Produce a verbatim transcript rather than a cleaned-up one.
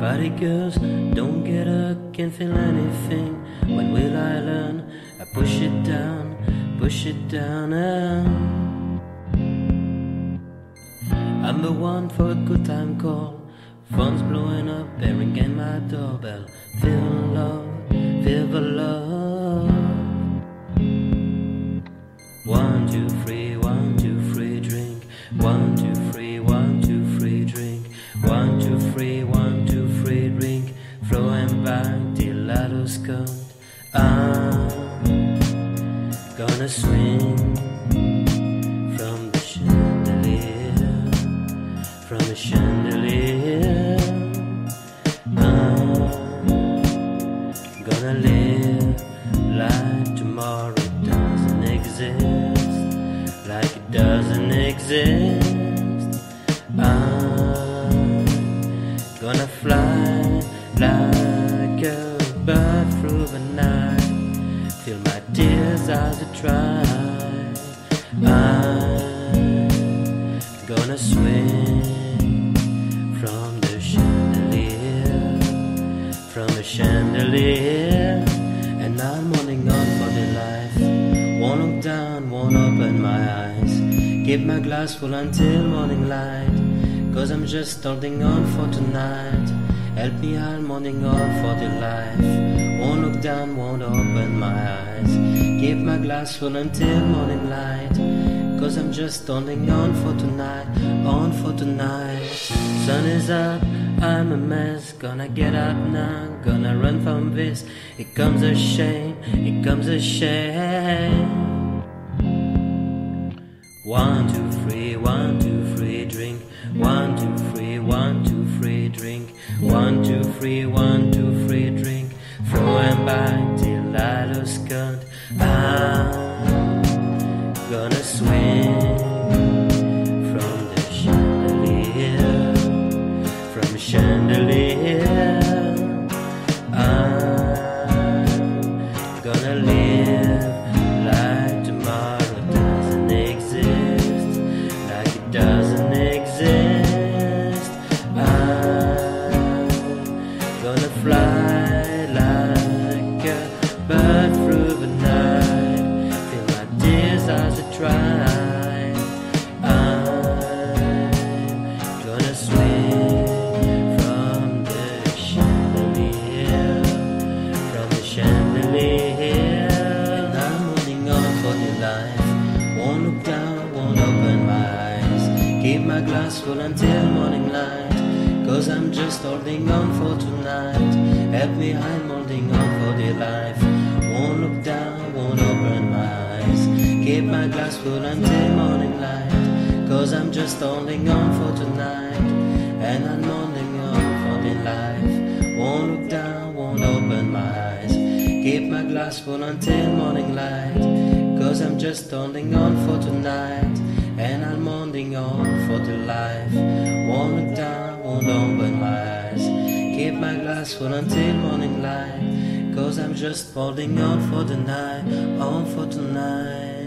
Party girls don't get up, can't feel anything. When will I learn? I push it down, push it down. uh. I'm the one for a good time call. Phone's blowing up, they're ringing my doorbell. Feel love, feel the love. One, two, three, one, two, three, drink. One, two, three, one, two, three, drink. One, two, three, one, two, three, drink. Flowing back till I lose count. I'm gonna swing from the chandelier, from the chandelier. I'm gonna live like tomorrow doesn't exist, like it doesn't exist. I'm gonna fly like a bird through the night, till my tears as I try. I'm gonna swing from the chandelier, from the chandelier. And I'm running on for the life. Won't look down, won't open my eyes. Keep my glass full until morning light, 'cause I'm just holding on for tonight. Help me, I'm holding on for the life. Won't look down, won't open my eyes. Keep my glass full until morning light, 'cause I'm just holding on for tonight, on for tonight. Sun is up, I'm a mess. Gonna get up now, gonna run from this. It comes a shame, it comes a shame. One, two, three, one, two, three, drink. One, two, three, one, two, three, drink. One, two, three, one, two, three, drink. Flowing by till I lose count. I'm gonna swing from the chandelier, from the chandelier. I'm gonna live like tomorrow doesn't exist, like it doesn't exist. I'm gonna fly like a bird through the night, feel my tears as I try. I'm gonna swing from the chandelier, from the chandelier. And I'm holding on for the life. Won't look down, won't open my eyes. Keep my glass full until morning light, 'cause I'm just holding on for tonight. Help me, I'm holding on for dear life. Won't look down, won't open my eyes. Keep my glass full until morning light, 'cause I'm just holding on for tonight. And I'm holding on for dear life. Won't look down, won't open my eyes. Keep my glass full until morning light, 'cause I'm just holding on for tonight. And I'm holding on for dear life. Won't look down, won't open my eyes. Keep my glass full until morning light, 'cause I'm just holding on for the night, on for tonight.